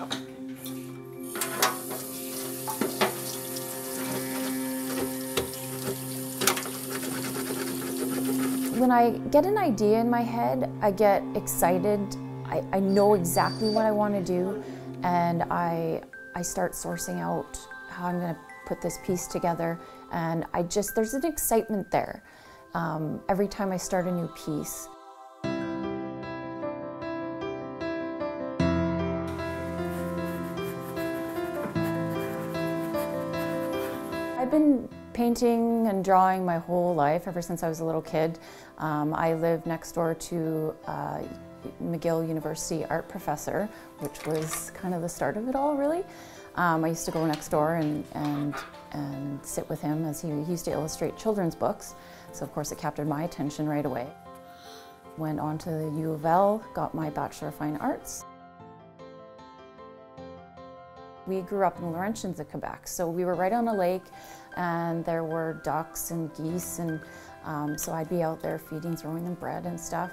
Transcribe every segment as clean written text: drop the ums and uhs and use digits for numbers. shop. When I get an idea in my head, I get excited. I know exactly what I want to do, and I start sourcing out how I'm going to put this piece together, and there's an excitement there every time I start a new piece. I've been painting and drawing my whole life, ever since I was a little kid. I lived next door to McGill University art professor, which was kind of the start of it all, really. I used to go next door and sit with him as he used to illustrate children's books, so of course it captured my attention right away. Went on to the UofL, got my Bachelor of Fine Arts. We grew up in Laurentians of Quebec, so we were right on a lake, and there were ducks and geese, and so I'd be out there feeding, throwing them bread and stuff.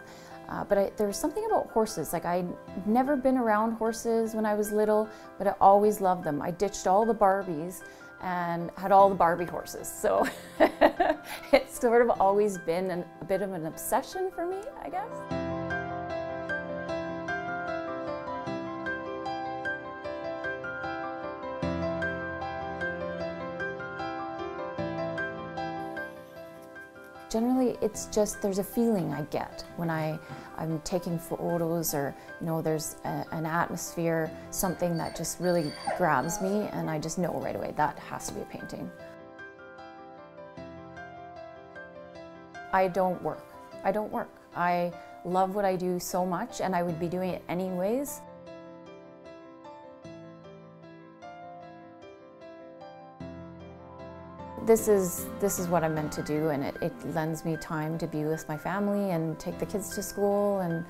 But there was something about horses. Like, I'd never been around horses when I was little, but I always loved them. I ditched all the Barbies and had all the Barbie horses. So it's sort of always been a bit of an obsession for me, I guess. Generally, it's just, there's a feeling I get when I'm taking photos, or, you know, there's an atmosphere, something that just really grabs me, and I just know right away that has to be a painting. I don't work. I love what I do so much, and I would be doing it anyways. This is what I'm meant to do, and it lends me time to be with my family and take the kids to school and,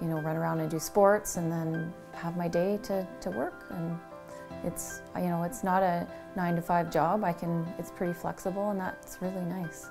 you know, run around and do sports, and then have my day to work. And it's, you know, it's not a 9-to-5 job. It's pretty flexible, and that's really nice.